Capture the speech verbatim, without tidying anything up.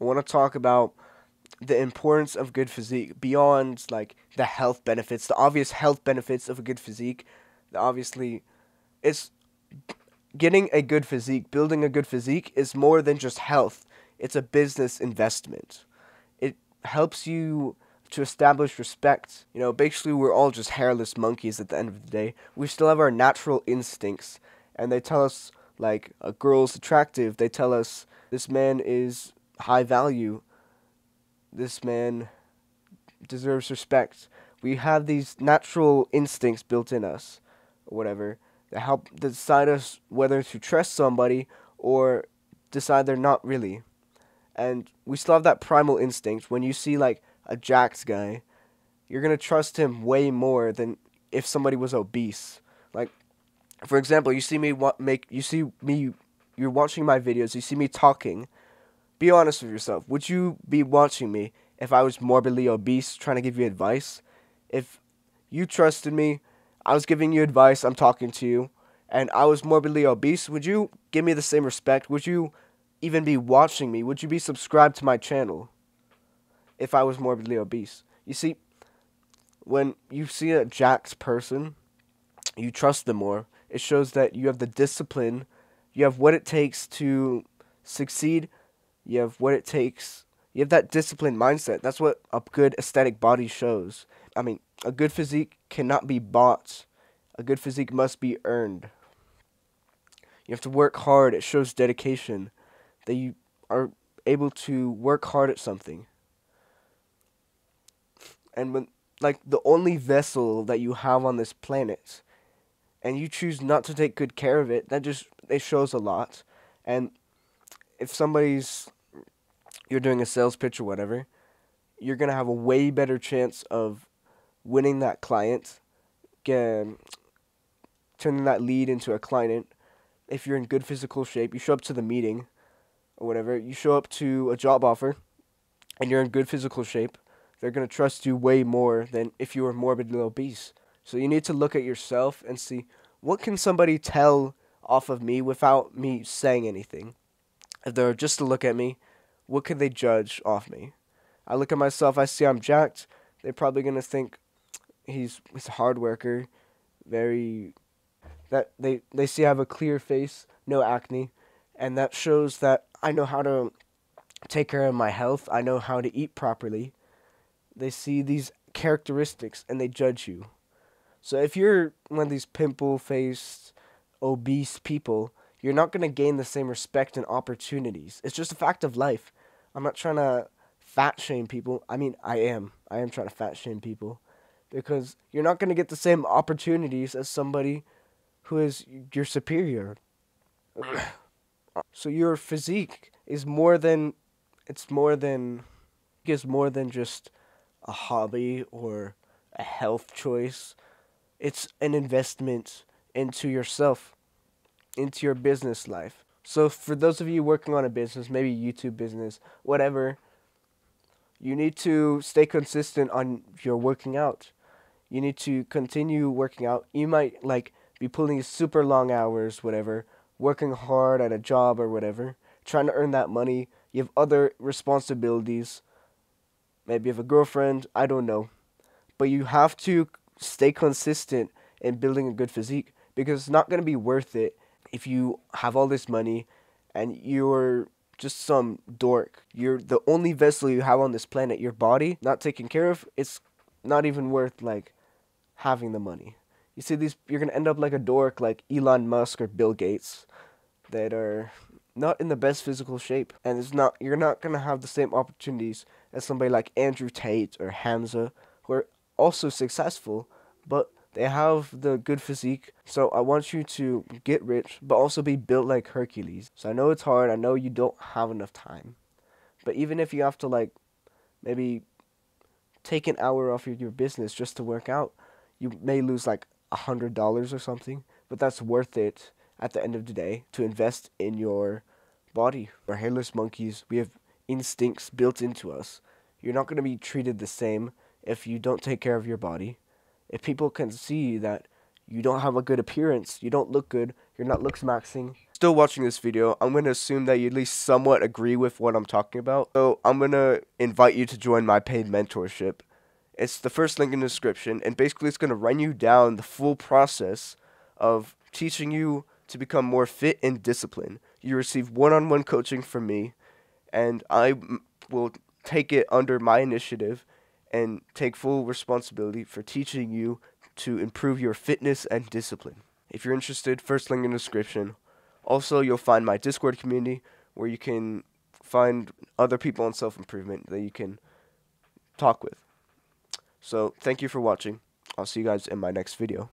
I want to talk about the importance of good physique beyond, like, the health benefits, the obvious health benefits of a good physique. Obviously, it's getting a good physique, building a good physique is more than just health. It's a business investment. It helps you to establish respect. You know, basically we're all just hairless monkeys at the end of the day. We still have our natural instincts, and they tell us, like, a girl's attractive. They tell us this man is high value. This man deserves respect. We have these natural instincts built in us, or whatever, that help decide us whether to trust somebody or decide they're not really. And we still have that primal instinct. When you see, like, a jacked guy, you're going to trust him way more than if somebody was obese. Like, for example, you see me wa- make, you see me, you're watching my videos, you see me talking. Be honest with yourself. Would you be watching me if I was morbidly obese trying to give you advice? If you trusted me, I was giving you advice, I'm talking to you, and I was morbidly obese, would you give me the same respect? Would you even be watching me? Would you be subscribed to my channel if I was morbidly obese? You see, when you see a jacked person, you trust them more. It shows that you have the discipline, you have what it takes to succeed, you have what it takes, you have that disciplined mindset. That's what a good aesthetic body shows. I mean, a good physique cannot be bought. A good physique must be earned. You have to work hard. It shows dedication, that you are able to work hard at something. And when, like, the only vessel that you have on this planet, and you choose not to take good care of it, that just, it shows a lot. And if somebody's, you're doing a sales pitch or whatever, you're going to have a way better chance of winning that client, get, turning that lead into a client, if you're in good physical shape. You show up to the meeting or whatever, you show up to a job offer, and you're in good physical shape, they're going to trust you way more than if you were morbidly obese. So you need to look at yourself and see, what can somebody tell off of me without me saying anything? If they're just to look at me, what can they judge off me? I look at myself, I see I'm jacked, they're probably going to think he's, he's a hard worker, very, that they, they see I have a clear face, no acne, and that shows that I know how to take care of my health, I know how to eat properly. They see these characteristics and they judge you. So if you're one of these pimple-faced, obese people, you're not going to gain the same respect and opportunities. It's just a fact of life. I'm not trying to fat shame people. I mean, I am. I am trying to fat shame people, because you're not going to get the same opportunities as somebody who is your superior. So your physique is more than, it's more than, is more than just a hobby or a health choice. It's an investment into yourself, into your business life. So for those of you working on a business, maybe YouTube business, whatever, you need to stay consistent on your working out. You need to continue working out. You might, like, be pulling super long hours, whatever, working hard at a job or whatever, trying to earn that money. You have other responsibilities. Maybe you have a girlfriend, I don't know. But you have to stay consistent in building a good physique, because it's not going to be worth it if you have all this money and you're just some dork. You're the only vessel you have on this planet, your body, not taken care of. It's not even worth, like, having the money. You see, these, you're going to end up like a dork like Elon Musk or Bill Gates that are not in the best physical shape. And it's not, you're not going to have the same opportunities as somebody like Andrew Tate or Hamza, who are also successful, but they have the good physique. So I want you to get rich, but also be built like Hercules. So I know it's hard. I know you don't have enough time. But even if you have to, like, maybe take an hour off of your business just to work out, you may lose like a hundred dollars or something. But that's worth it at the end of the day to invest in your body. We're hairless monkeys. We have instincts built into us. You're not going to be treated the same if you don't take care of your body. If people can see that you don't have a good appearance, you don't look good, you're not looks maxing, still watching this video, I'm going to assume that you at least somewhat agree with what I'm talking about. So I'm going to invite you to join my paid mentorship. It's the first link in the description, and basically it's going to run you down the full process of teaching you to become more fit and disciplined. You receive one-on-one coaching from me, and I will take it under my initiative and take full responsibility for teaching you to improve your fitness and discipline. If you're interested, first link in the description. Also, you'll find my Discord community where you can find other people on self-improvement that you can talk with. So, thank you for watching. I'll see you guys in my next video.